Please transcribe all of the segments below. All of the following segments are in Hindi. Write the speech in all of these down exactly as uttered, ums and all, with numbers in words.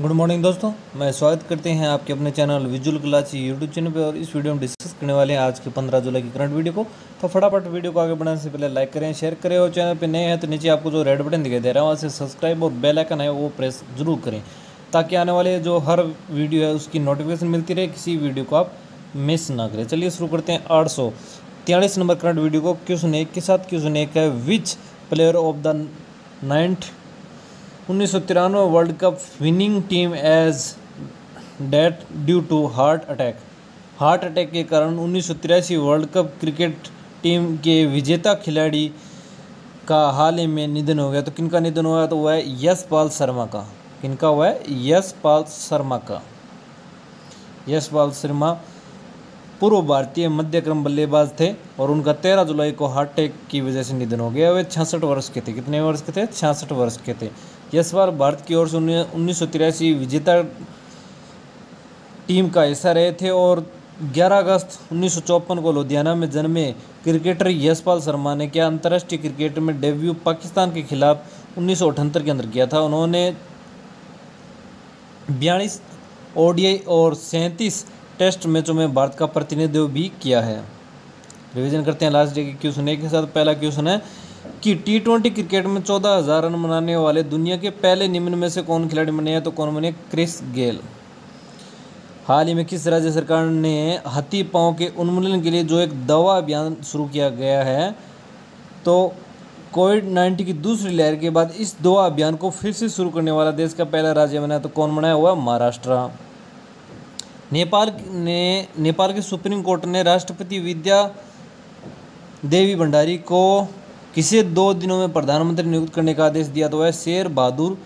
गुड मॉर्निंग दोस्तों, मैं स्वागत करते हैं आपके अपने channel visual classes YouTube channel पे। और इस वीडियो में डिस्कस करने वाले हैं आज के पंद्रह जुलाई की करंट वीडियो को। तो फटाफट वीडियो को आगे बढ़ाने से पहले लाइक करें, शेयर करें और चैनल पे नए हैं तो नीचे आपको जो रेड बटन दिखाई दे रहा है वहाँ से सब्सक्राइब और बेल आइकन है वो प्रेस जरूर करें ताकि आने वाले जो हर वीडियो है उसकी नोटिफिकेशन मिलती रहे, किसी वीडियो को आप मिस ना करें। चलिए शुरू करते हैं आठ सौ तिरालीस नंबर करंट वीडियो को। क्वेश्चन एक के साथ क्वेश्चन एक है, which player of the ninth उन्नीस सौ तिरानवे world cup winning team has died due to heart attack. Heart attack के कारण उन्नीस सौ तिरासी वर्ल्ड कप क्रिकेट टीम के विजेता खिलाड़ी का हाल ही में निधन हो गया। तो किनका निधन हुआ? तो वह है यशपाल शर्मा का। किनका हुआ है? यशपाल शर्मा का। यशपाल शर्मा पूर्व भारतीय मध्यक्रम बल्लेबाज थे और उनका तेरह जुलाई को हार्ट अटैक की वजह से निधन हो गया। वे छियासठ वर्ष के थे। कितने वर्ष के थे? छियासठ वर्ष के थे। इस बार भारत की ओर से उन्नीस सौ तिरासी विजेता टीम का हिस्सा रहे थे और ग्यारह अगस्त उन्नीस सौ चौवन को लुधियाना में जन्मे क्रिकेटर यशपाल शर्मा ने क्या अंतर्राष्ट्रीय क्रिकेट में डेब्यू पाकिस्तान के खिलाफ उन्नीस सौ अठहत्तर के अंदर किया था। उन्होंने बयालीस ओडीआई और सैंतीस टेस्ट मैचों में भारत का प्रतिनिधित्व भी किया है। रिवीजन करते हैं लास्ट डे के क्वेश्चन एक के साथ। पहला क्वेश्चन है कि टी ट्वेंटी क्रिकेट में चौदह हज़ार रन बनाने वाले दुनिया के पहले निम्न में से कौन खिलाड़ी बने हैं? तो कौन बने? Chris Gayle. हाल ही में किस राज्य सरकार ने हाथी पांव के उन्मूलन के लिए जो एक दवा अभियान शुरू किया गया है, तो कोविड नाइन्टीन की दूसरी लहर के बाद इस दवा अभियान को फिर से शुरू करने वाला देश का पहला राज्य बना है? तो कौन बना है? हुआ महाराष्ट्र। नेपाल ने नेपाल के सुप्रीम कोर्ट ने राष्ट्रपति विद्या देवी भंडारी को किसे दो दिनों में प्रधानमंत्री नियुक्त करने का आदेश दिया? तो वह शेर बहादुर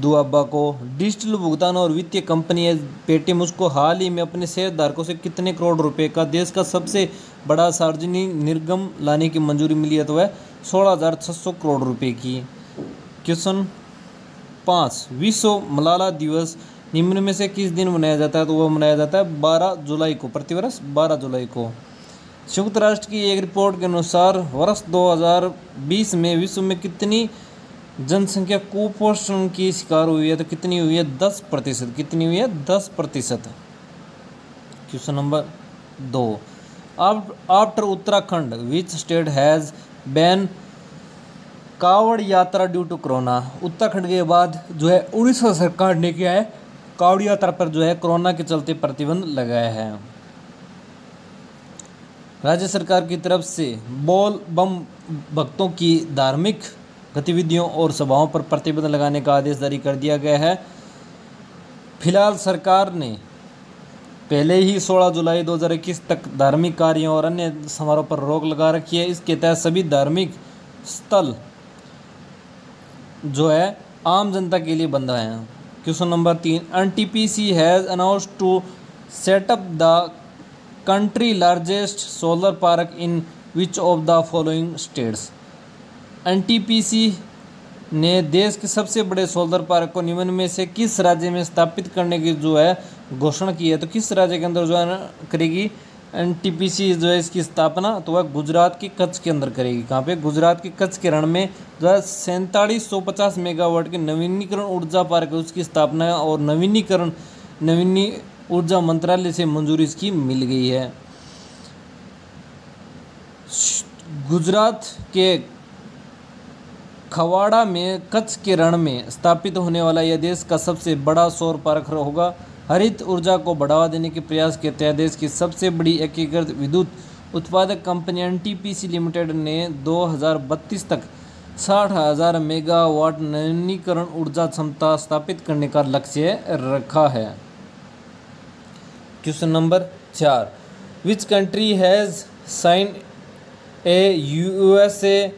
दुआबा को। डिजिटल भुगतान और वित्तीय कंपनी पेटीएम उसको हाल ही में अपने शेयरधारकों से कितने करोड़ रुपए का देश का सबसे बड़ा सार्वजनिक निर्गम लाने की मंजूरी मिली है? तो वह सोलह हज़ार छः सौ करोड़ रुपए की। क्वेश्चन पाँच, विश्व मलाला दिवस निम्न में से किस दिन मनाया जाता है? तो वह मनाया जाता है बारह जुलाई को, प्रतिवर्ष बारह जुलाई को। संयुक्त राष्ट्र की एक रिपोर्ट के अनुसार वर्ष दो हज़ार बीस में विश्व में कितनी जनसंख्या कुपोषण की शिकार हुई है? तो कितनी हुई है? दस प्रतिशत। कितनी हुई है? दस प्रतिशत। क्वेश्चन नंबर दो, after Uttarakhand which state has ban कावड़ Yatra due to corona. Uttarakhand के बाद जो है उड़ीसा सरकार ने क्या है कावड़ यात्रा पर जो है कोरोना के चलते प्रतिबंध लगाया है। राज्य सरकार की तरफ से बोल बम भक्तों की धार्मिक गतिविधियों और सभाओं पर प्रतिबंध लगाने का आदेश जारी कर दिया गया है। फिलहाल सरकार ने पहले ही सोलह जुलाई दो हज़ार इक्कीस तक धार्मिक कार्यों और अन्य समारोह पर रोक लगा रखी है। इसके तहत सभी धार्मिक स्थल जो है आम जनता के लिए बंद हैं। क्वेश्चन नंबर तीन, NTPC has announce to set up the country largest solar park in which of the following states. NTPC ने देश के सबसे बड़े सोलर पार्क को निम्न में से किस राज्य में स्थापित करने की जो है घोषणा की है? तो किस राज्य के अंदर जो है करेगी एनटीपीसी जो है इसकी स्थापना? तो वह गुजरात के कच्छ के अंदर करेगी। कहाँ पे? गुजरात के कच्छ के रण में जो है सैंतालीस सौ पचास मेगावाट के नवीनीकरण ऊर्जा पार्क उसकी स्थापना और नवीनीकरण नवीनी ऊर्जा मंत्रालय से मंजूरी इसकी मिल गई है। गुजरात के खवाड़ा में कच्छ के रण में स्थापित होने वाला यह देश का सबसे बड़ा सौर पार्क होगा। हरित ऊर्जा को बढ़ावा देने के प्रयास के तहत देश की सबसे बड़ी एकीकृत विद्युत उत्पादक कंपनी एनटीपीसी लिमिटेड ने दो हज़ार बत्तीस तक साठ हज़ार मेगावाट नवीनीकरण ऊर्जा क्षमता स्थापित करने का लक्ष्य रखा है। क्वेश्चन नंबर चार, which country has sign a USA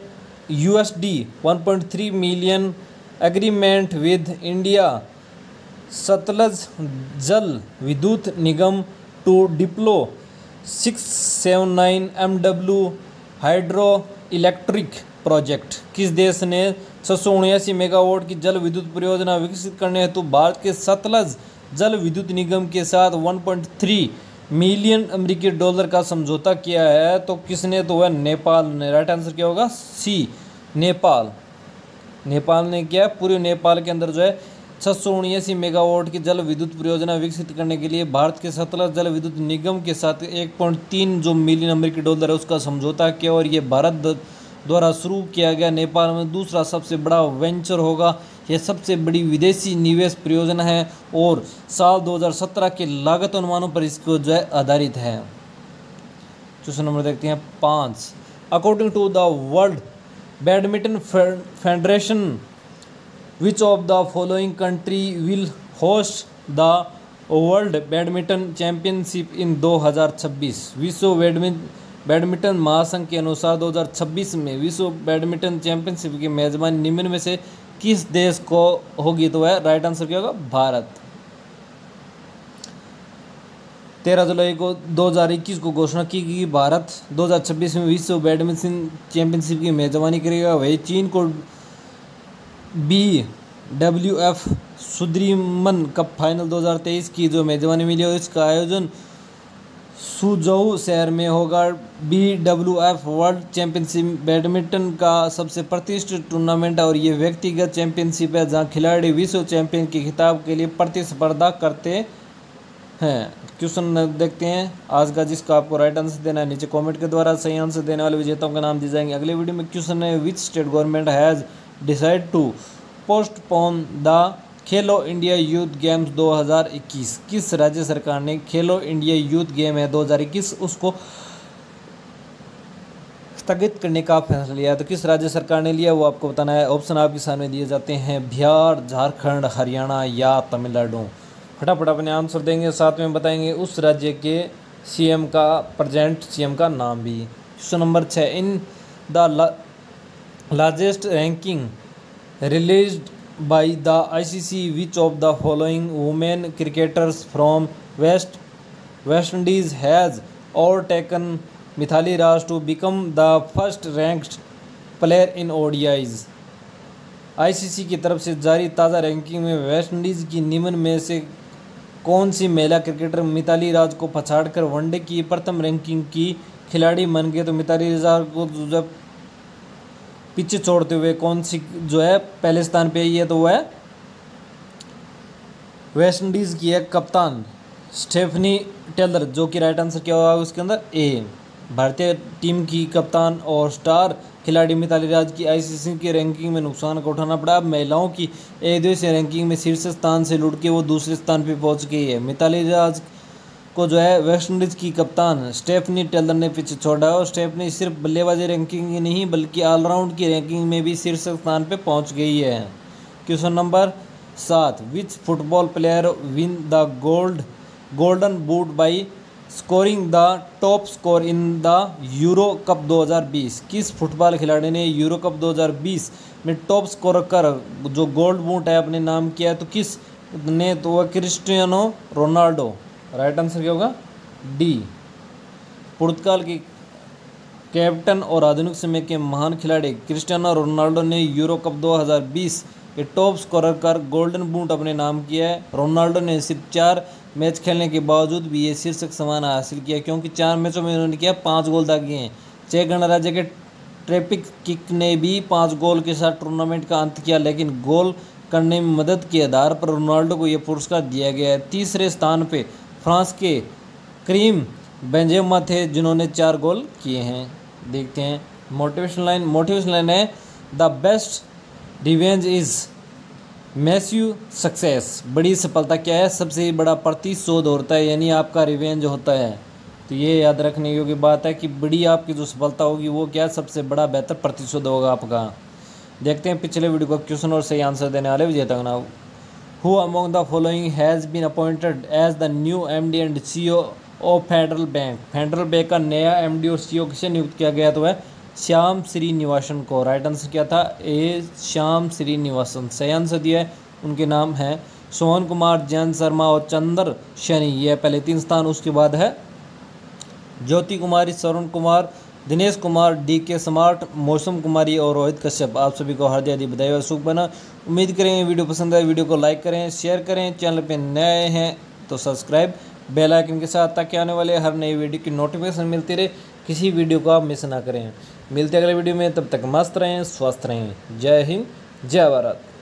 USD one point three million agreement with India Satluj Jal Vidyut Nigam to डिप्लो six seven nine M W hydro electric project. किस देश ने छः सौ उन्यासी मेगावाट की जल विद्युत परियोजना विकसित करने हेतु भारत के सतलज जल विद्युत निगम के साथ वन पॉइंट थ्री मिलियन अमेरिकी डॉलर का समझौता किया है? तो किसने? तो वह नेपाल ने। राइट आंसर क्या होगा? सी नेपाल। नेपाल ने किया। पूरे नेपाल के अंदर जो है छः सौ उन्यासी मेगावाट की जल विद्युत परियोजना विकसित करने के लिए भारत के सतलज जल विद्युत निगम के साथ एक पॉइंट तीन जो मिलियन अमेरिकी डॉलर है उसका समझौता किया और ये भारत द्वारा शुरू किया गया नेपाल में दूसरा सबसे बड़ा वेंचर होगा। यह सबसे बड़ी विदेशी निवेश परियोजना है और साल दो हज़ार सत्रह के लागत अनुमानों पर इसको जो है आधारित है। क्वेश्चन नंबर देखते हैं पाँच। According to the world badminton federation which of the following country will host the world badminton championship in दो हज़ार छब्बीस। विश्व बैडमिंटन बैडमिंटन महासंघ के अनुसार दो हज़ार छब्बीस में विश्व बैडमिंटन चैंपियनशिप की मेजबानी निम्न में से किस देश को होगी, तो वह राइट आंसर क्या होगा, भारत। तेरह जुलाई को दो हज़ार इक्कीस को घोषणा की गई भारत दो हज़ार छब्बीस में विश्व बैडमिंटन चैंपियनशिप की मेजबानी करेगा। वही चीन को B W F Sudirman cup final दो हज़ार तेईस की जो मेजबानी मिली और इसका आयोजन सुझाऊ शहर में होगा। B W F world championship badminton का सबसे प्रतिष्ठित टूर्नामेंट है और ये व्यक्तिगत चैंपियनशिप है जहां खिलाड़ी विश्व चैंपियन के खिताब के लिए प्रतिस्पर्धा करते हैं। क्वेश्चन देखते हैं आज का, जिसका आपको राइट आंसर देना है। नीचे कमेंट के द्वारा सही आंसर देने वाले विजेताओं का नाम दिए जाएंगे। अगले वीडियो में क्वेश्चन है, which state government has decide to postpone the Khelo India youth games दो हज़ार इक्कीस। किस राज्य सरकार ने खेलो इंडिया यूथ गेम है दो हज़ार इक्कीस उसको स्थगित करने का फैसला लिया, तो किस राज्य सरकार ने लिया वो आपको बताना है। ऑप्शन आपके सामने दिए जाते हैं बिहार, झारखंड, हरियाणा या तमिलनाडु। फटाफट अपने आंसर देंगे, साथ में बताएंगे उस राज्य के सीएम का, प्रेजेंट सीएम का नाम भी। क्वेश्चन नंबर छः। In the largest ranking released By the I C C, which of the following women cricketers from West West Indies has overtaken Mithali Raj to become the first-ranked player in O D Is? I C C की तरफ से जारी ताज़ा रैंकिंग में वेस्ट इंडीज़ की निम्न में से कौन सी महिला क्रिकेटर मिताली राज को पछाड़कर वनडे की प्रथम रैंकिंग की खिलाड़ी बन गए, तो मिताली राज को जब पीछे छोड़ते हुए कौन सी जो है पहले स्थान पे आई है, तो वह है वेस्ट इंडीज़ की एक कप्तान स्टेफनी टेलर, जो कि राइट आंसर क्या होगा उसके अंदर ए। भारतीय टीम की कप्तान और स्टार खिलाड़ी मिताली राज की आईसीसी की रैंकिंग में नुकसान को उठाना पड़ा। अब महिलाओं की एक दिवसीय रैंकिंग में शीर्ष स्थान से लुढ़ के वो दूसरे स्थान पर पहुँच गई है। मिताली राज को जो है वेस्ट इंडीज़ की कप्तान स्टेफनी टेलर ने पीछे छोड़ा और स्टेफनी सिर्फ बल्लेबाजी रैंकिंग ही नहीं बल्कि ऑलराउंड की रैंकिंग में भी शीर्ष स्थान पर पहुंच गई है। क्वेश्चन नंबर सात। Which football player win the gold golden boot by scoring the top score in the Euro cup दो हज़ार बीस। किस फुटबॉल खिलाड़ी ने यूरो कप दो हज़ार बीस में टॉप स्कोर कर जो गोल्ड बूट है अपने नाम किया है, तो किस ने, तो वह क्रिस्टियानो रोनाल्डो। राइट आंसर क्या होगा डी। पुर्तगाल के कैप्टन और आधुनिक समय के महान खिलाड़ी क्रिस्टियानो रोनाल्डो ने यूरो कप दो हज़ार बीस के टॉप स्कोरर का गोल्डन बूट अपने नाम किया है। रोनाल्डो ने सिर्फ चार मैच खेलने के बावजूद भी ये शीर्षक सम्मान हासिल किया क्योंकि चार मैचों में उन्होंने किया पाँच गोल दागे हैं। चेक गणराज्य के ट्रैपिक किक ने भी पाँच गोल के साथ टूर्नामेंट का अंत किया, लेकिन गोल करने में मदद के आधार पर रोनाल्डो को यह पुरस्कार दिया गया है। तीसरे स्थान पर फ्रांस के करीम बेंजेमा थे जिन्होंने चार गोल किए हैं। देखते हैं मोटिवेशन लाइन। मोटिवेशन लाइन है the best revenge is massive success. बड़ी सफलता क्या है, सबसे बड़ा प्रतिशोध होता है, यानी आपका रिवेंज होता है। तो ये याद रखने योग्य बात है कि बड़ी आपकी जो सफलता होगी वो क्या, सबसे बड़ा बेहतर प्रतिशोध होगा आपका। देखते हैं पिछले वीडियो का क्वेश्चन और सही आंसर देने वाले विजेता का नाम। Who among the following has been appointed as the new M D and C E O of Federal Bank? Federal Bank का नया M D और C E O किसे नियुक्त किया गया, तो है श्याम श्रीनिवासन को। राइट आंसर क्या था ए, श्याम श्रीनिवासन। सही आंसर दिया है। उनके नाम हैं सोहन कुमार, जयंत शर्मा और चंद्र शनि। ये पहले तीन स्थान। उसके बाद है Jyoti Kumari, Sarun Kumar, Dinesh Kumar, D K Smart, Mausam Kumari और रोहित कश्यप। आप सभी को हार्दिक हार्दिक बधाई और शुभ बना। उम्मीद करें वीडियो पसंद आए। वीडियो को लाइक करें, शेयर करें। चैनल पर नए हैं तो सब्सक्राइब बेल आइकन के साथ, ताकि आने वाले हर नई वीडियो की नोटिफिकेशन मिलती रहे। किसी वीडियो को आप मिस ना करें। मिलते अगले वीडियो में, तब तक मस्त रहें, स्वस्थ रहें। जय हिंद, जय भारत।